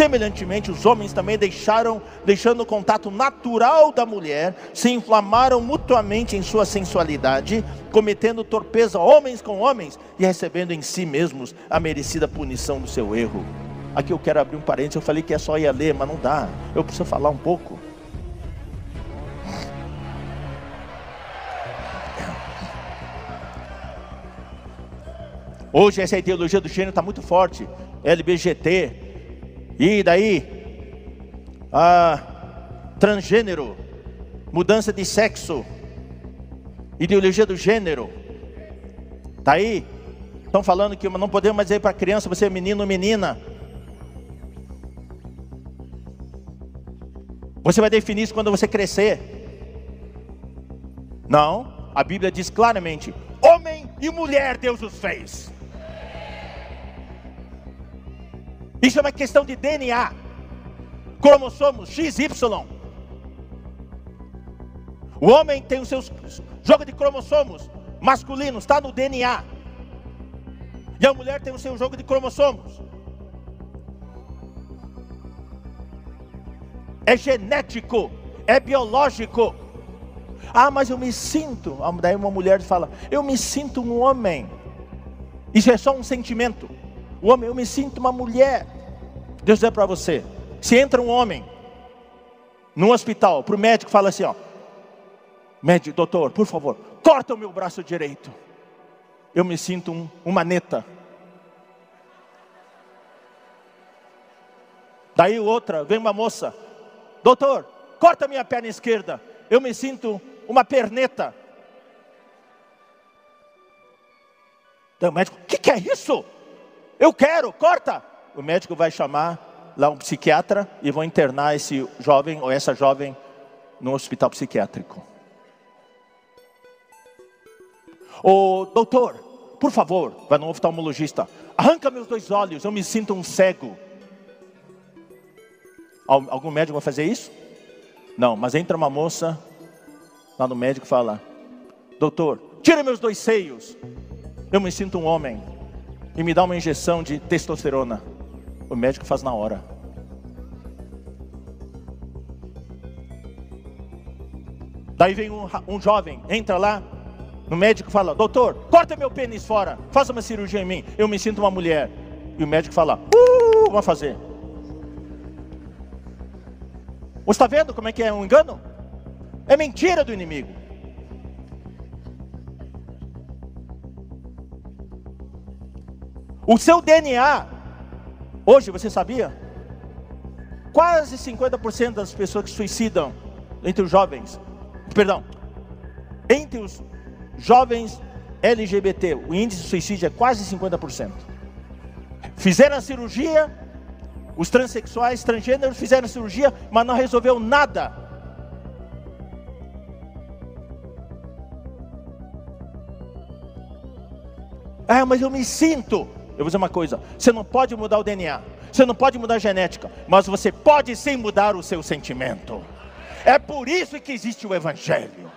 Semelhantemente, os homens também deixando o contato natural da mulher, se inflamaram mutuamente em sua sensualidade, cometendo torpeza homens com homens e recebendo em si mesmos a merecida punição do seu erro. Aqui eu quero abrir um parênteses, eu falei que é só ia ler, mas não dá, eu preciso falar um pouco. Hoje essa ideologia do gênero está muito forte, LGBT, e daí, transgênero, mudança de sexo, ideologia do gênero, está aí, estão falando que não podemos mais dizer para a criança, você é menino ou menina, você vai definir isso quando você crescer. Não, a Bíblia diz claramente, homem e mulher Deus os fez. Isso é uma questão de DNA, cromossomos XY. O homem tem os seus jogo de cromossomos masculinos, está no DNA. E a mulher tem o seu jogo de cromossomos. É genético, é biológico. Ah, mas eu me sinto. Daí uma mulher fala, eu me sinto um homem. Isso é só um sentimento. O homem, eu me sinto uma mulher. Deus diz para você, se entra um homem num hospital, para o médico fala assim, ó, médico, doutor, por favor, corta o meu braço direito. Eu me sinto uma neta. Daí outra, vem uma moça, doutor, corta a minha perna esquerda. Eu me sinto uma perneta. Então o médico, o que é isso? Eu quero, corta! O médico vai chamar lá um psiquiatra e vão internar esse jovem ou essa jovem no hospital psiquiátrico. Ô, doutor, por favor, vai no oftalmologista, arranca meus dois olhos, eu me sinto um cego. Algum médico vai fazer isso? Não, mas entra uma moça lá no médico e fala, doutor, tira meus dois seios, eu me sinto um homem. E me dá uma injeção de testosterona. O médico faz na hora. Daí vem um jovem, entra lá no médico e fala, doutor, corta meu pênis fora, faça uma cirurgia em mim, eu me sinto uma mulher. E o médico fala, vai fazer. Você está vendo como é que é um engano? É mentira do inimigo. O seu DNA, hoje você sabia? Quase 50% das pessoas que suicidam entre os jovens LGBT, o índice de suicídio é quase 50%. Fizeram a cirurgia, os transexuais, transgêneros fizeram a cirurgia, mas não resolveu nada. Ah, mas eu me sinto... Eu vou dizer uma coisa, você não pode mudar o DNA, você não pode mudar a genética, mas você pode sim mudar o seu sentimento. É por isso que existe o Evangelho.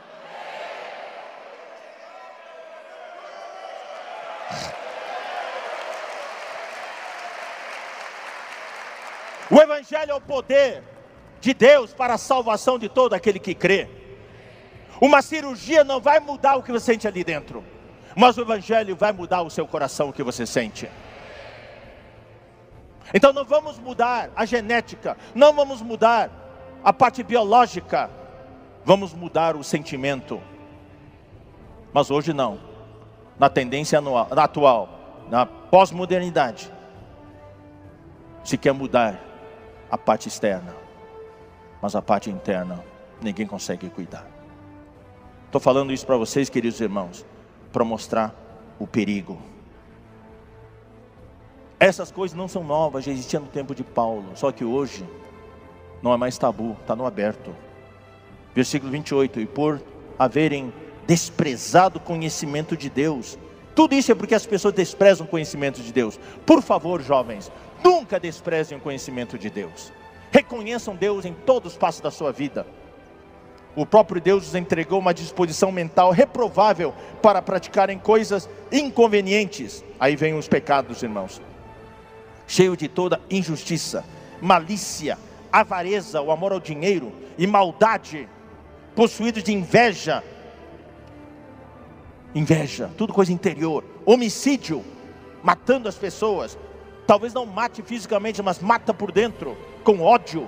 O Evangelho é o poder de Deus para a salvação de todo aquele que crê. Uma cirurgia não vai mudar o que você sente ali dentro. Mas o Evangelho vai mudar o seu coração, o que você sente. Então não vamos mudar a genética, não vamos mudar a parte biológica, vamos mudar o sentimento. Mas hoje não, na tendência atual, na pós-modernidade, se quer mudar a parte externa, mas a parte interna ninguém consegue cuidar. Estou falando isso para vocês, queridos irmãos, para mostrar o perigo. Essas coisas não são novas, já existiam no tempo de Paulo, só que hoje não é mais tabu, está no aberto. Versículo 28, e por haverem desprezado o conhecimento de Deus, tudo isso é porque as pessoas desprezam o conhecimento de Deus. Por favor, jovens, nunca desprezem o conhecimento de Deus, reconheçam Deus em todos os passos da sua vida. O próprio Deus nos entregou uma disposição mental reprovável para praticarem coisas inconvenientes. Aí vem os pecados, irmãos. Cheio de toda injustiça, malícia, avareza, o amor ao dinheiro e maldade, possuídos de inveja, tudo coisa interior, homicídio, matando as pessoas, talvez não mate fisicamente, mas mata por dentro, com ódio,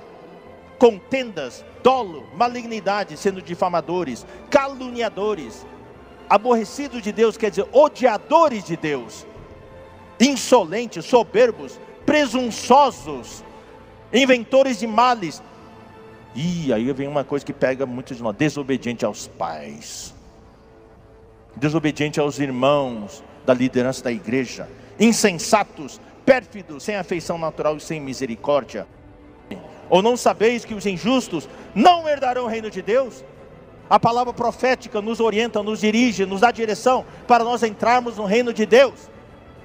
contendas, dolo, malignidade, sendo difamadores, caluniadores, aborrecidos de Deus, quer dizer, odiadores de Deus, insolentes, soberbos, presunçosos, inventores de males. E aí vem uma coisa que pega muitos de nós: desobediente aos pais, desobediente aos irmãos, da liderança da igreja, insensatos, pérfidos, sem afeição natural e sem misericórdia. Ou não sabeis que os injustos não herdarão o reino de Deus? A palavra profética nos orienta, nos dirige, nos dá direção para nós entrarmos no reino de Deus.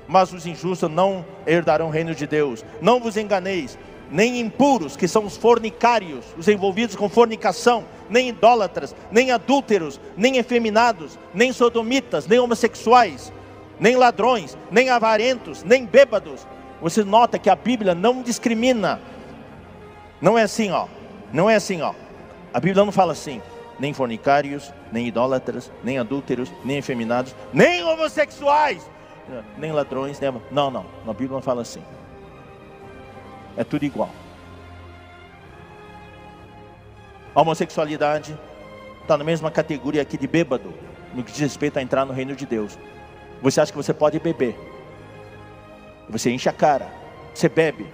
Mas os injustos não herdarão o reino de Deus. Não vos enganeis, nem impuros, que são os fornicários, os envolvidos com fornicação, nem idólatras, nem adúlteros, nem efeminados, nem sodomitas, nem homossexuais, nem ladrões, nem avarentos, nem bêbados. Você nota que a Bíblia não discrimina. Não é assim, ó. Não é assim, ó. A Bíblia não fala assim: nem fornicários, nem idólatras, nem adúlteros, nem efeminados, nem homossexuais, nem ladrões, nem... Não, não. A Bíblia não fala assim. É tudo igual. A homossexualidade está na mesma categoria aqui de bêbado, no que diz respeito a entrar no reino de Deus. Você acha que você pode beber, você enche a cara, você bebe.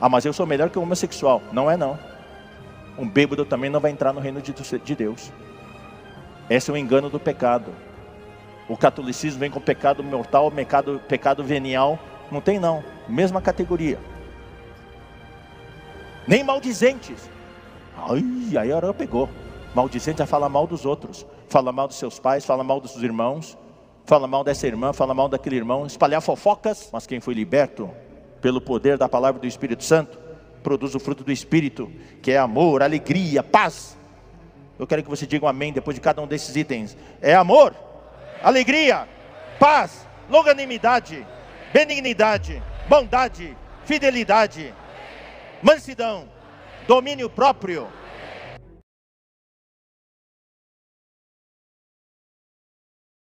Ah, mas eu sou melhor que um homossexual. Não é não. Um bêbado também não vai entrar no reino de Deus. Esse é o engano do pecado. O catolicismo vem com pecado mortal, pecado venial. Não tem não, mesma categoria. Nem maldizentes. Ai, aí a hora pegou. Maldizente é falar mal dos outros, fala mal dos seus pais, fala mal dos seus irmãos, fala mal dessa irmã, fala mal daquele irmão, espalhar fofocas. Mas quem foi liberto pelo poder da palavra do Espírito Santo produz o fruto do Espírito, que é amor, alegria, paz. Eu quero que você diga um amém depois de cada um desses itens. É amor, alegria, paz, longanimidade, benignidade, bondade, fidelidade, mansidão, domínio próprio.